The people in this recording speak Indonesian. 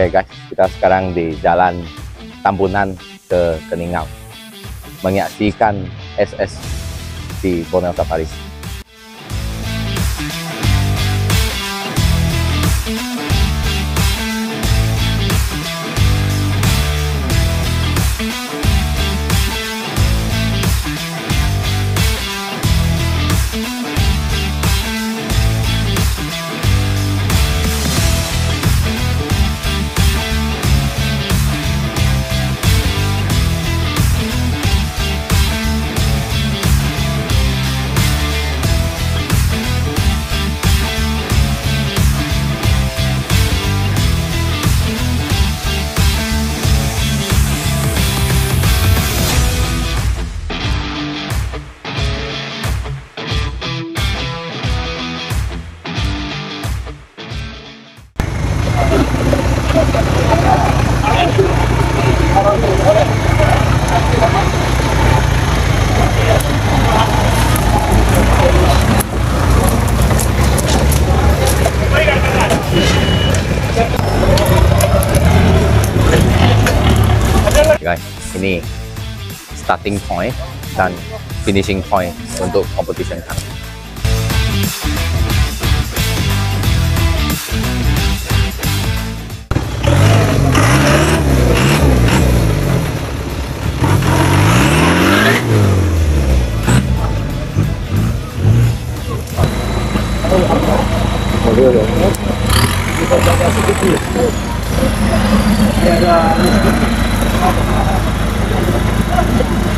Oke guys, kita sekarang di Jalan Tambunan ke Keningau menyaksikan SS di Borneo Safari. Guys, ini starting point dan finishing point untuk competition kali ini. Ada